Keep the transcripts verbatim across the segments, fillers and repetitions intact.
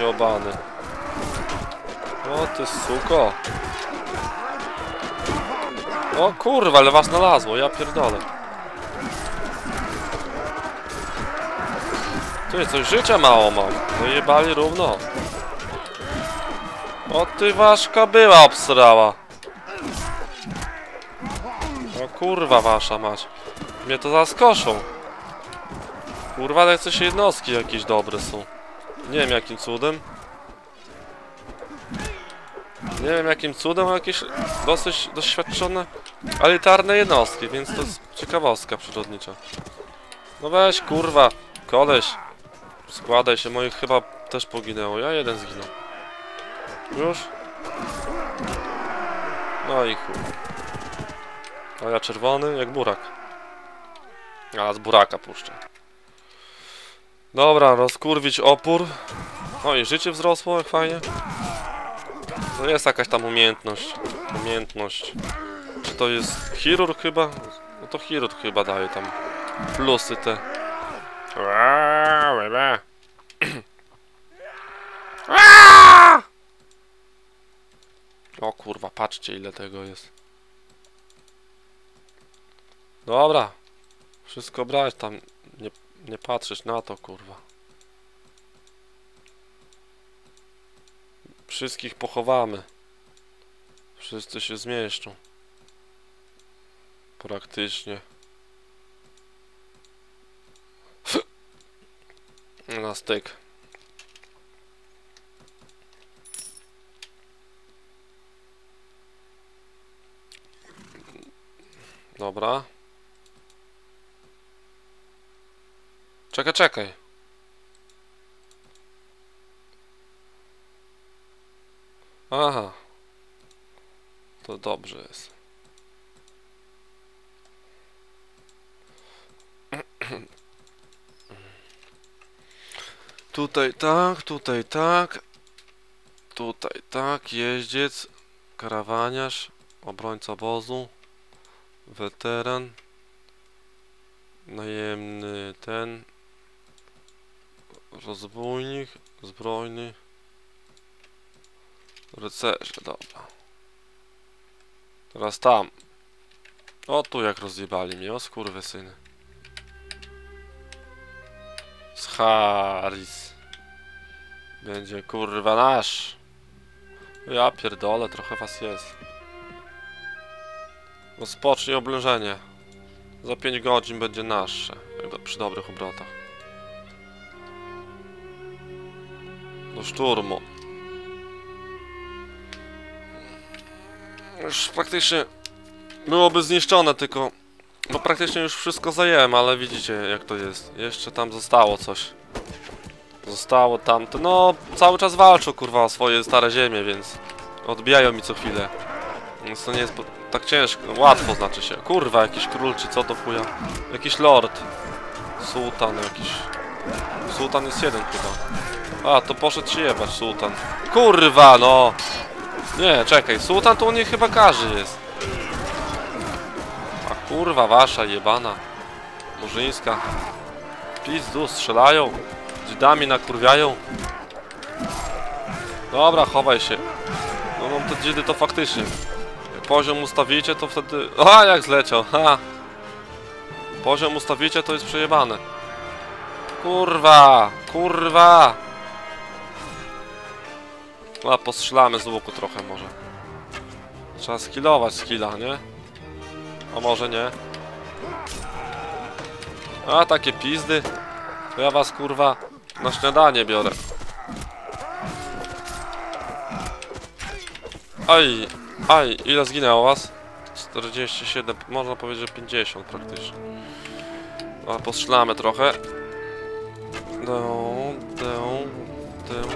Jobany. O ty suko. O kurwa, ale was znalazło, ja pierdolę. Ty, coś życia mało mam. Dojebali równo. O ty waszka była obsrała. O kurwa wasza mać. Mnie to zaskoszą. Kurwa, jak coś jednostki jakieś dobre są. Nie wiem jakim cudem. Nie wiem jakim cudem, ale jakieś dosyć doświadczone elitarne jednostki, więc to jest ciekawostka przyrodnicza. No weź kurwa, koleś. Składaj się, moich chyba też poginęło, ja jeden zginął. Już? No i chuj. A ja czerwony jak burak. A z buraka puszczę. Dobra, rozkurwić opór. No i życie wzrosło, jak fajnie. To jest jakaś tam umiejętność. Umiejętność. Czy to jest chirurg chyba? No to chirurg chyba daje tam plusy te. O kurwa, patrzcie ile tego jest. Dobra. Wszystko brać tam. Nie, nie patrzeć na to, kurwa. Wszystkich pochowamy. Wszyscy się zmieszczą. Praktycznie. Na styk. Dobra. Czekaj, czekaj. Aha. To dobrze jest. Tutaj tak, tutaj tak. Tutaj tak, jeździec, karawaniarz, obrońca obozu, weteran, najemny ten, rozbójnik, zbrojny, rycerze, dobra. Teraz tam. O tu jak rozjebali mnie, o skurwysyny. Scharis. Będzie kurwa nasz. Ja pierdolę, trochę was jest. Rozpocznij oblężenie. Za pięć godzin będzie nasze. Przy dobrych obrotach. Do szturmu. Już praktycznie byłoby zniszczone tylko... Bo praktycznie już wszystko zajęłem, ale widzicie jak to jest. Jeszcze tam zostało coś. Zostało tamte... No, cały czas walczą kurwa o swoje stare ziemie, więc... Odbijają mi co chwilę. Więc to nie jest... Tak ciężko, łatwo znaczy się. Kurwa, jakiś król czy co do chuja. Jakiś lord. Sułtan jakiś. Sułtan jest jeden chyba. A, to poszedł się jebać, sułtan. Kurwa, no! Nie, czekaj, sułtan to u niej chyba każdy jest. A kurwa, wasza jebana. Murzyńska. Pizdu, strzelają. Dzidami nakurwiają. Dobra, chowaj się. No, no te dzidy to faktycznie. Poziom ustawicie, to wtedy... A, jak zleciał, ha! Poziom ustawicie, to jest przejebane. Kurwa! Kurwa! A, postrzelamy z łuku trochę może. Trzeba skillować skilla, nie? A może nie? A, takie pizdy. To ja was, kurwa, na śniadanie biorę. Oj! Aj, ile zginęło was? czterdzieści siedem, można powiedzieć, że pięćdziesiąt praktycznie. A postrzelamy trochę. No, tę, tę.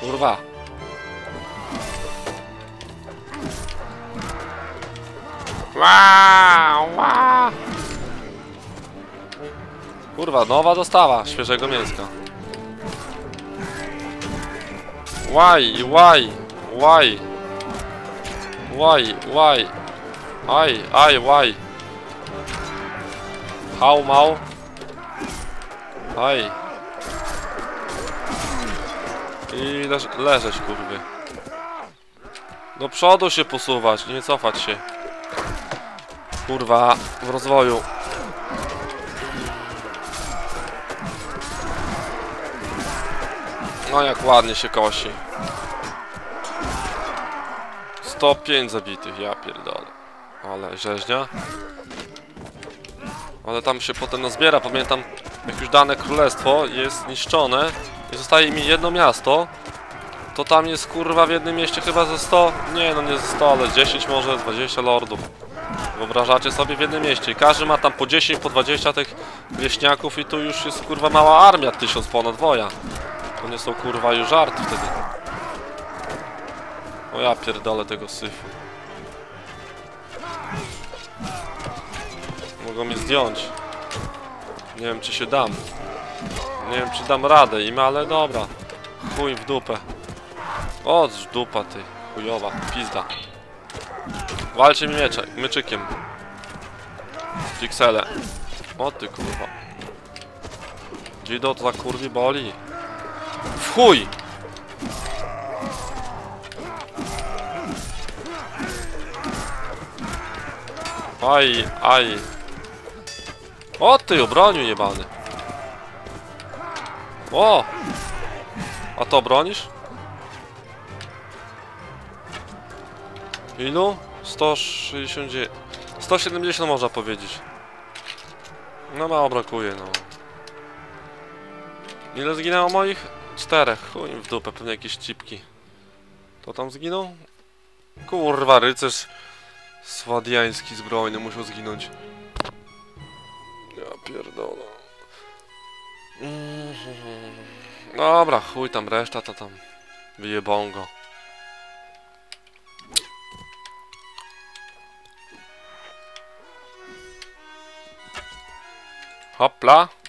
Kurwa. Kurwa, nowa dostawa świeżego mięska. Łaj, łaj, łaj. Łaj, łaj. Aj, aj, łaj. Hał, mał. Aj. I leż leżeć, kurwy. Do przodu się posuwać, nie cofać się. Kurwa, w rozwoju. No jak ładnie się kosi. sto pięć zabitych, ja pierdolę. Ale rzeźnia. Ale tam się potem nazbiera, pamiętam, jak już dane królestwo jest zniszczone i zostaje mi jedno miasto, to tam jest kurwa w jednym mieście chyba ze sto, nie no nie ze sto, ale dziesięć może, dwadzieścia lordów. Wyobrażacie sobie w jednym mieście i każdy ma tam po dziesięć, po dwadzieścia tych wieśniaków i tu już jest kurwa mała armia, tysiąc ponad woja. To nie są kurwa już żarty wtedy. O ja pierdolę tego syfu. Mogą mnie zdjąć. Nie wiem czy się dam. Nie wiem czy dam radę im, ale dobra. Chuj w dupę. O, dupa ty. Chujowa, pizda. Walcie mi mieczek, myczykiem. Piksele. O ty kurwa. Dzido to za kurwi boli. W chuj! Aj, aj. O ty, obronił jebany. O! A to bronisz? Ilu? sto sześćdziesiąt dziewięć. sto siedemdziesiąt można powiedzieć. No mało brakuje, no. Ile zginęło moich? Czterech. Chuj w dupę, pewnie jakieś cipki. To tam zginął? Kurwa, rycerz swadiański zbrojny musiał zginąć. Ja pierdolę. Dobra, chuj tam, reszta to tam wyjebą go. Hopla.